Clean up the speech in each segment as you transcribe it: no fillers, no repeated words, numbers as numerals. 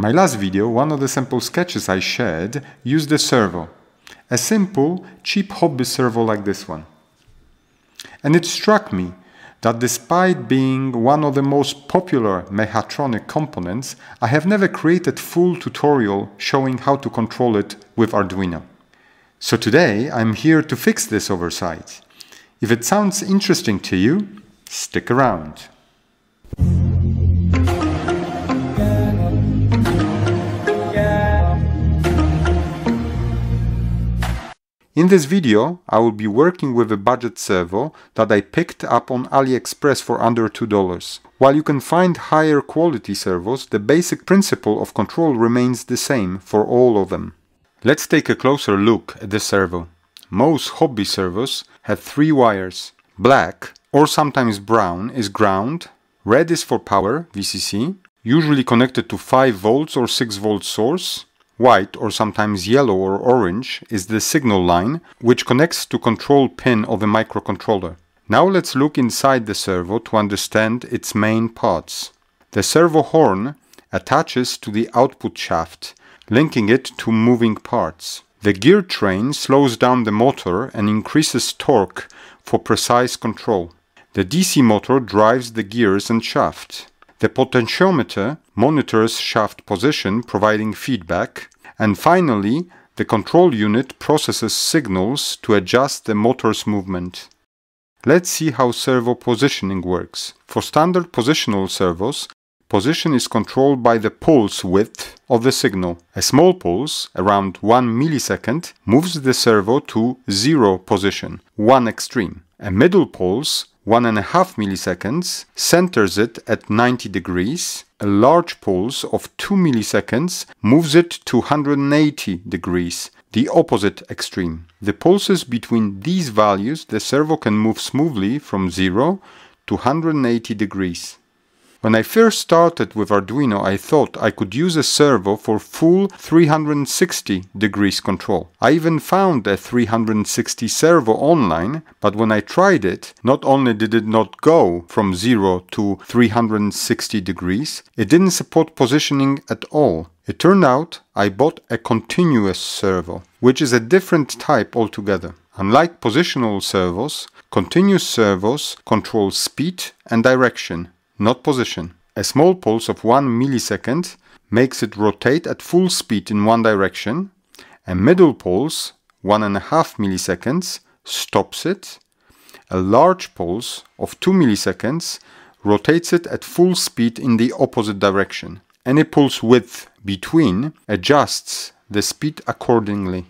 My last video, one of the sample sketches I shared, used a servo. A simple, cheap hobby servo like this one. And it struck me that despite being one of the most popular mechatronic components, I have never created a full tutorial showing how to control it with Arduino. So today I'm here to fix this oversight. If it sounds interesting to you, stick around. In this video, I will be working with a budget servo that I picked up on AliExpress for under $2. While you can find higher quality servos, the basic principle of control remains the same for all of them. Let's take a closer look at the servo. Most hobby servos have three wires. Black, or sometimes brown, is ground. Red is for power, VCC, usually connected to 5 volts or 6 volt source. White, or sometimes yellow or orange, is the signal line, which connects to control pin of a microcontroller. Now let's look inside the servo to understand its main parts. The servo horn attaches to the output shaft, linking it to moving parts. The gear train slows down the motor and increases torque for precise control. The DC motor drives the gears and shaft. The potentiometer monitors shaft position, providing feedback. And finally, the control unit processes signals to adjust the motor's movement. Let's see how servo positioning works. For standard positional servos, position is controlled by the pulse width of the signal. A small pulse, around 1 millisecond, moves the servo to 0 position, one extreme. A middle pulse, 1.5 milliseconds, centers it at 90 degrees. A large pulse of 2 milliseconds moves it to 180 degrees, the opposite extreme. The pulses between these values, the servo can move smoothly from 0 to 180 degrees. When I first started with Arduino, I thought I could use a servo for full 360 degrees control. I even found a 360 servo online, but when I tried it, not only did it not go from 0 to 360 degrees, it didn't support positioning at all. It turned out I bought a continuous servo, which is a different type altogether. Unlike positional servos, continuous servos control speed and direction, not position. A small pulse of 1 millisecond makes it rotate at full speed in one direction. A middle pulse, 1.5 milliseconds, stops it. A large pulse of 2 milliseconds rotates it at full speed in the opposite direction. Any pulse width between adjusts the speed accordingly.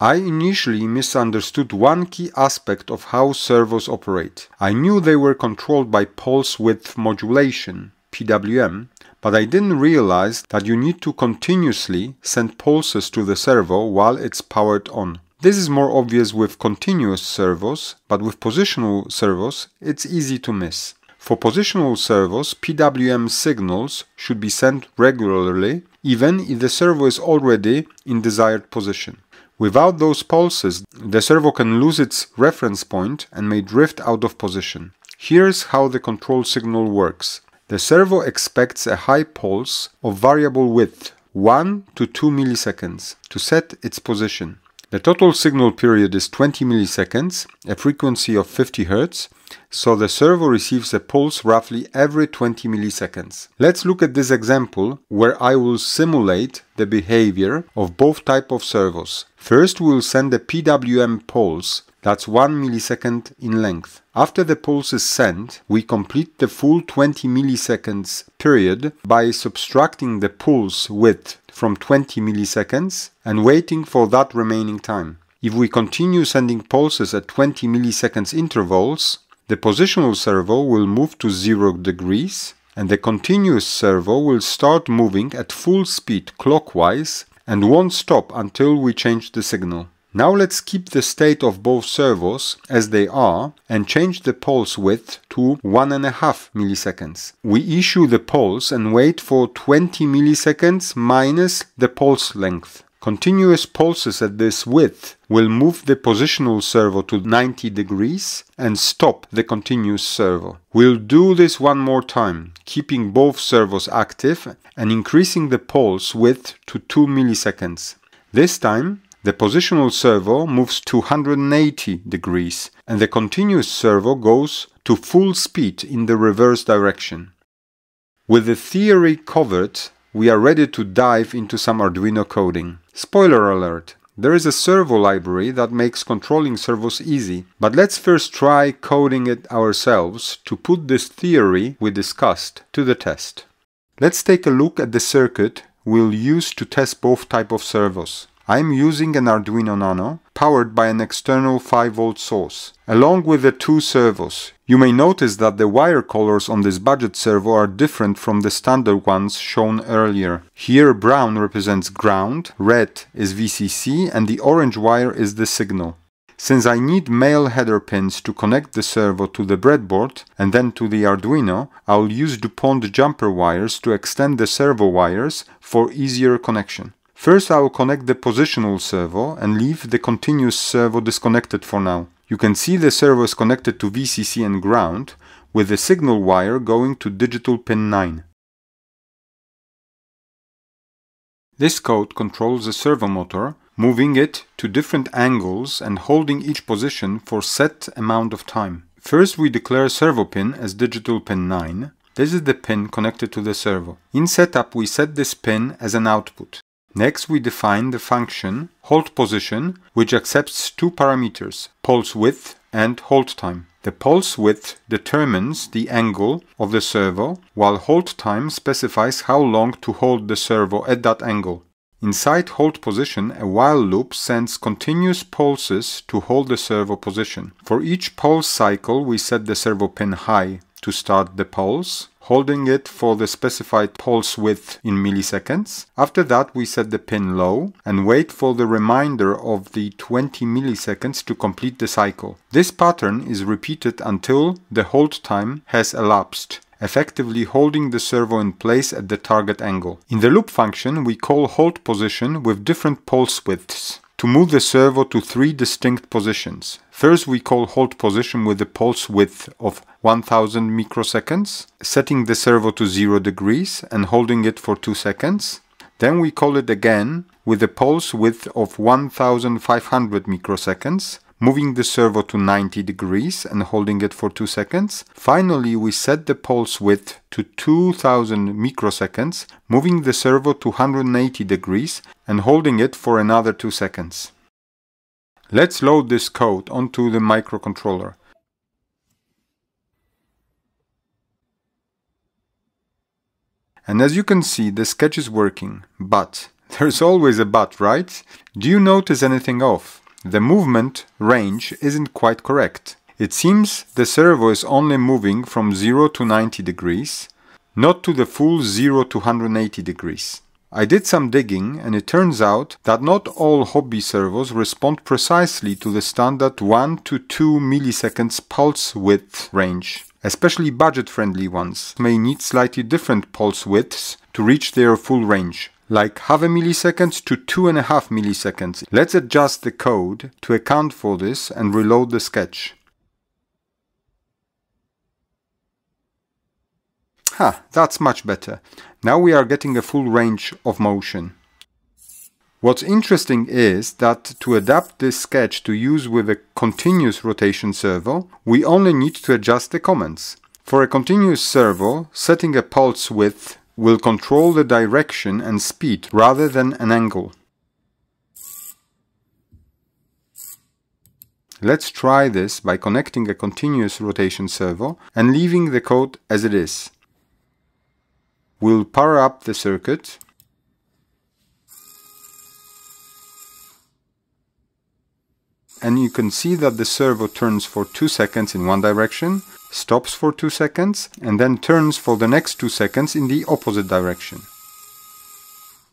I initially misunderstood one key aspect of how servos operate. I knew they were controlled by pulse width modulation, PWM, but I didn't realize that you need to continuously send pulses to the servo while it's powered on. This is more obvious with continuous servos, but with positional servos, it's easy to miss. For positional servos, PWM signals should be sent regularly, even if the servo is already in desired position. Without those pulses, the servo can lose its reference point and may drift out of position. Here's how the control signal works. The servo expects a high pulse of variable width, 1 to 2 milliseconds, to set its position. The total signal period is 20 milliseconds, a frequency of 50 Hz, so the servo receives a pulse roughly every 20 milliseconds. Let's look at this example where I will simulate the behavior of both types of servos. First, we will send a PWM pulse, that's 1 millisecond in length. After the pulse is sent, we complete the full 20 milliseconds period by subtracting the pulse width from 20 milliseconds and waiting for that remaining time. If we continue sending pulses at 20 milliseconds intervals, the positional servo will move to 0 degrees and the continuous servo will start moving at full speed clockwise and won't stop until we change the signal. Now let's keep the state of both servos as they are and change the pulse width to 1.5 milliseconds. We issue the pulse and wait for 20 milliseconds minus the pulse length. Continuous pulses at this width will move the positional servo to 90 degrees and stop the continuous servo. We'll do this one more time, keeping both servos active and increasing the pulse width to 2 milliseconds. This time, the positional servo moves to 180 degrees and the continuous servo goes to full speed in the reverse direction. With the theory covered, we are ready to dive into some Arduino coding. Spoiler alert! There is a servo library that makes controlling servos easy, but let's first try coding it ourselves to put this theory we discussed to the test. Let's take a look at the circuit we'll use to test both types of servos. I'm using an Arduino Nano, powered by an external 5V source, along with the two servos. You may notice that the wire colors on this budget servo are different from the standard ones shown earlier. Here brown represents ground, red is VCC, and the orange wire is the signal. Since I need male header pins to connect the servo to the breadboard and then to the Arduino, I'll use DuPont jumper wires to extend the servo wires for easier connection. First, I will connect the positional servo and leave the continuous servo disconnected for now. You can see the servo is connected to VCC and ground, with the signal wire going to digital pin 9. This code controls the servo motor, moving it to different angles and holding each position for a set amount of time. First, we declare servo pin as digital pin 9. This is the pin connected to the servo. In setup, we set this pin as an output. Next, we define the function hold position, which accepts two parameters, pulse width and hold time. The pulse width determines the angle of the servo, while hold time specifies how long to hold the servo at that angle. Inside hold position, a while loop sends continuous pulses to hold the servo position. For each pulse cycle, we set the servo pin high to start the pulse, holding it for the specified pulse width in milliseconds. After that, we set the pin low and wait for the remainder of the 20 milliseconds to complete the cycle. This pattern is repeated until the hold time has elapsed, effectively holding the servo in place at the target angle. In the loop function, we call hold position with different pulse widths to move the servo to three distinct positions. First, we call hold position with a pulse width of 1000 microseconds, setting the servo to 0 degrees and holding it for 2 seconds. Then we call it again with a pulse width of 1500 microseconds, moving the servo to 90 degrees and holding it for 2 seconds. Finally, we set the pulse width to 2000 microseconds, moving the servo to 180 degrees and holding it for another 2 seconds. Let's load this code onto the microcontroller. And as you can see, the sketch is working, but there's always a but, right? Do you notice anything off? The movement range isn't quite correct. It seems the servo is only moving from 0 to 90 degrees, not to the full 0 to 180 degrees. I did some digging and it turns out that not all hobby servos respond precisely to the standard 1 to 2 milliseconds pulse width range. Especially budget-friendly ones may need slightly different pulse widths to reach their full range, like 0.5 milliseconds to 2.5 milliseconds. Let's adjust the code to account for this and reload the sketch. That's much better. Now we are getting a full range of motion. What's interesting is that to adapt this sketch to use with a continuous rotation servo, we only need to adjust the comments. For a continuous servo, setting a pulse width will control the direction and speed rather than an angle. Let's try this by connecting a continuous rotation servo and leaving the code as it is. We'll power up the circuit. And you can see that the servo turns for 2 seconds in one direction, stops for 2 seconds, and then turns for the next 2 seconds in the opposite direction.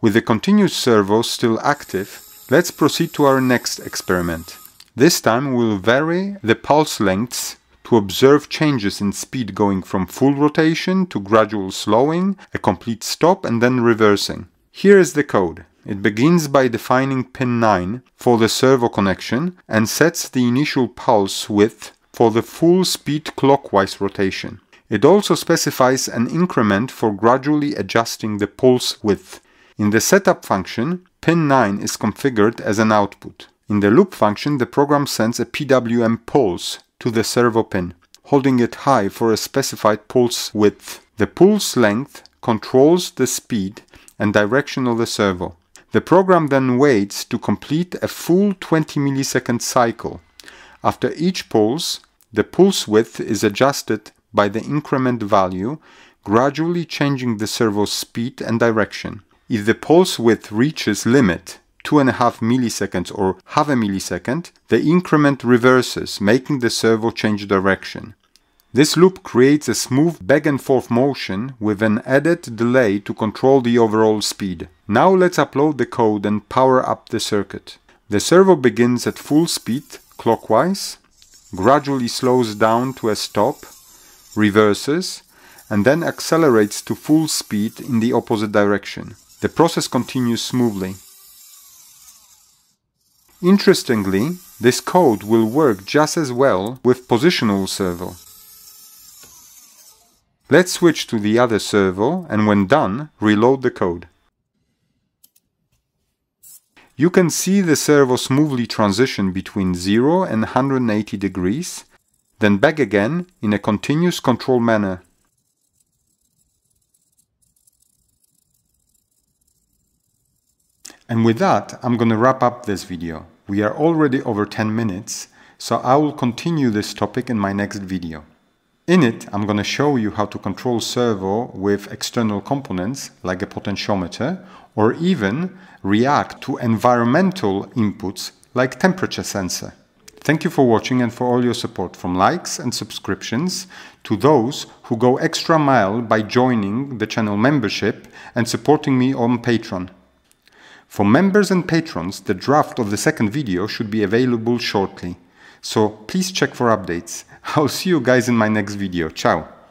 With the continuous servo still active, let's proceed to our next experiment. This time we'll vary the pulse lengths to observe changes in speed going from full rotation to gradual slowing, a complete stop, and then reversing. Here is the code. It begins by defining pin 9 for the servo connection and sets the initial pulse width for the full speed clockwise rotation. It also specifies an increment for gradually adjusting the pulse width. In the setup function, pin 9 is configured as an output. In the loop function, the program sends a PWM pulse to the servo pin, holding it high for a specified pulse width. The pulse length controls the speed and direction of the servo. The program then waits to complete a full 20 millisecond cycle. After each pulse, the pulse width is adjusted by the increment value, gradually changing the servo's speed and direction. If the pulse width reaches limit, 2.5 milliseconds or half a millisecond, the increment reverses, making the servo change direction. This loop creates a smooth back and forth motion with an added delay to control the overall speed. Now let's upload the code and power up the circuit. The servo begins at full speed clockwise, gradually slows down to a stop, reverses, and then accelerates to full speed in the opposite direction. The process continues smoothly. Interestingly, this code will work just as well with positional servo. Let's switch to the other servo and when done, reload the code. You can see the servo smoothly transition between 0 and 180 degrees, then back again in a continuous control manner. And with that, I'm going to wrap up this video. We are already over 10 minutes, so I will continue this topic in my next video. In it, I'm going to show you how to control servo with external components like a potentiometer, or even react to environmental inputs like temperature sensor. Thank you for watching and for all your support, from likes and subscriptions to those who go extra mile by joining the channel membership and supporting me on Patreon. For members and patrons, the draft of the second video should be available shortly, so please check for updates. I'll see you guys in my next video. Ciao!